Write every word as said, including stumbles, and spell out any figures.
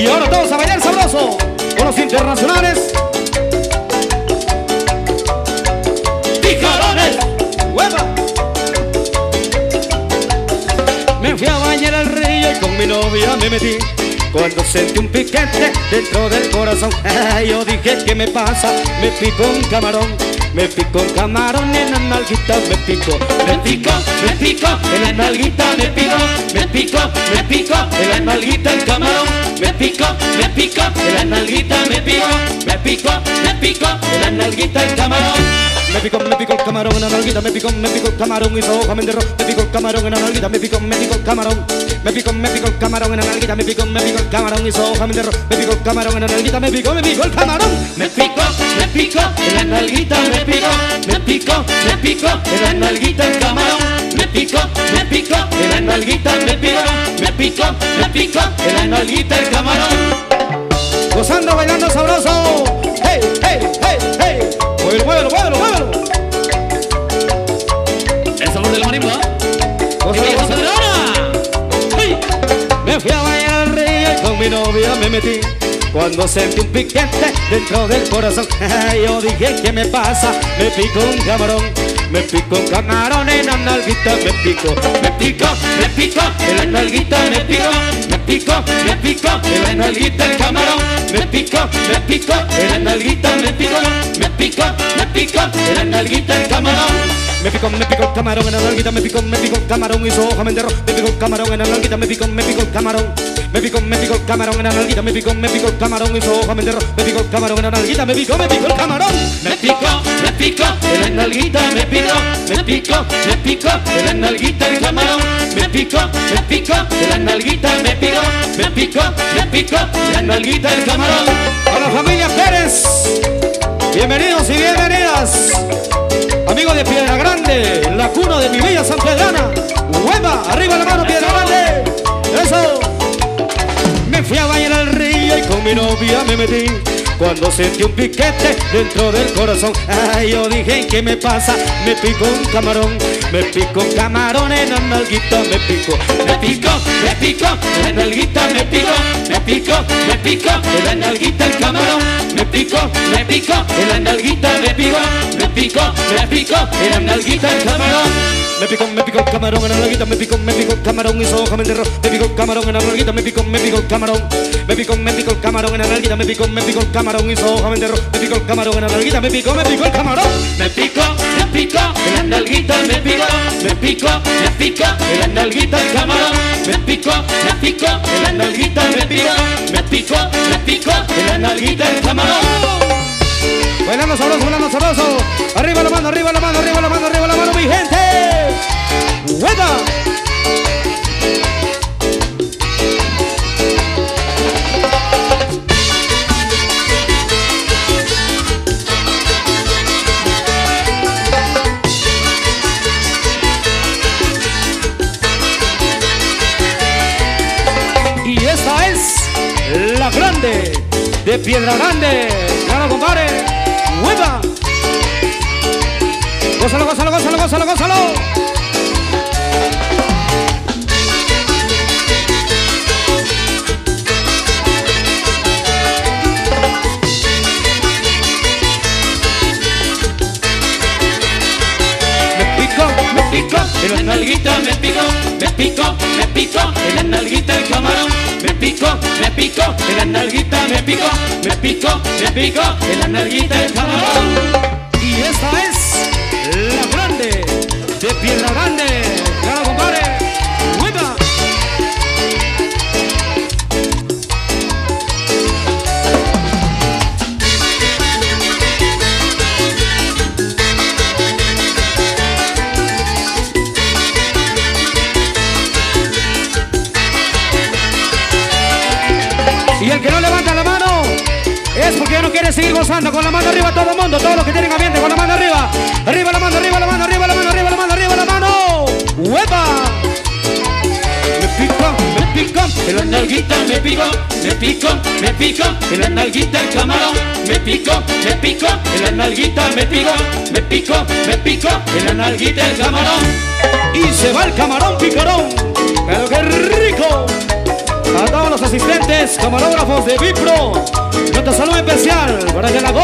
Y ahora todos a bailar sabroso con los internacionales. ¡Picarones! ¡Hueva! Me fui a bañar al río y con mi novia me metí. Cuando sentí un piquete dentro del corazón, yo dije, ¿qué me pasa? Me picó un camarón, me picó un camarón y en la nalguita me picó. Me picó, me picó, en la nalguita me picó. Me picó, me picó, en la nalguita el camarón. Me picó, me picó, en la nalguita me picó. Me picó, me picó, en la nalguita el camarón. Me picó, me picó el camarón en la nalguita, me picó, me picó el camarón y su hoja me enterró. Me picó el camarón en la nalguita, me picó, me picó el camarón. Me picó, me picó el camarón en la nalguita, me picó, me picó el camarón y su hoja me enterró. Me picó el camarón en la nalguita, me picó, me picó el camarón. Me picó, me picó en la nalguita, me picó. Me picó, me picó en la nalguita el camarón. Me picó, me picó en la nalguita, me picó. Me picó, me picó en la nalguita el camarón. Gozando, bailando sabroso. Hey, hey, hey, hey. Muévelo, muévelo, muévelo, muévelo. El sabor de la marimba. ¡Hey! Me fui a bailar al río y con mi novia me metí. Cuando sentí un piquete dentro del corazón, yo dije, ¿qué me pasa? Me picó un camarón. Me picó un camarón en la nalguita, me picó. Me picó, me picó, en la nalguita me picó. Me picó, me picó, en la nalguita el camarón. Me picó, me picó, en la nalguita me picó. Me picó, me picó, en la nalguita el camarón. Me picó, me picó el camarón en la nalguita, me picó, me picó el camarón y su hoja me enterró. Me picó el camarón en la nalguita, me picó, me picó el camarón. Me picó, me picó el camarón en la nalguita, me picó, me picó el camarón y su hoja me enterró. Me picó el camarón en la nalguita, me picó, me picó el camarón. Me picó, me picó en la nalguita, me picó. Me picó, me picó en la nalguita el camarón. Me picó, me picó en la nalguita, me picó. Me picó, me picó en la nalguita el camarón. Hola familia Pérez, bienvenidos y bienvenidas. Amigos de Piedra Grande, la cuna de mi bella Sampedrana. ¡Hueva! ¡Arriba la mano, Piedra Grande! ¡Eso! Me fui a bailar al río y con mi novia me metí. Cuando sentí un piquete dentro del corazón, ay, yo dije, ¿qué me pasa? Me picó un camarón. Me picó un camarón en la nalguita, me picó. Me picó, me picó, en la nalguita me picó. Me picó, me picó, en la nalguita el camarón. Me picó, me picó, en la nalguita me picó. Me picó, me picó, en la nalguita el camarón. Me picó, me picó el camarón en la nalguita, me picó, me picó el camarón y su hoja me enterró. Me picó el camarón en la nalguita, me picó, me picó el camarón. Me picó, me picó el camarón en la nalguita, me picó, me picó el camarón y su hoja me enterró. Me picó el camarón en la nalguita, me picó, me picó el camarón. Me picó, me picó en la nalguita, me picó. Me picó, me picó en la nalguita el camarón. Me picó, me picó en la nalguita, me picó. Me picó, me picó en la nalguita el camarón. Bailando sabroso, bailando sabroso. Arriba la mano, arriba la mano, arriba la mano, arriba la mano, mi gente. ¡Hueva! Y esta es la grande de Piedra Grande. ¡Claro, compadre! ¡Hueva! ¡Gózalo, gózalo, gózalo, gózalo, gózalo! Me picó, en la nalguita me picó, me picó, me picó, en la nalguita el camarón. Me picó, me picó, en la nalguita me picó, me picó, me picó, en la nalguita el camarón. Y esta es la grande, de Piedra Grande, claro compadre, ¡hueva! Seguir gozando con la mano arriba todo el mundo, todos los que tienen ambiente con la mano arriba, arriba la mano, arriba la mano, arriba la mano, arriba la mano, arriba la mano, ¡hueva! Me picó, me picó, en la nalguita me picó, me picó, me picó, en la nalguita el camarón, me picó, me picó, en la nalguita me picó, me picó, me picó, en la nalguita el camarón. Y se va el camarón picarón, pero qué rico. A todos los asistentes, camarógrafos de Vipro, nuestro saludo especial para que la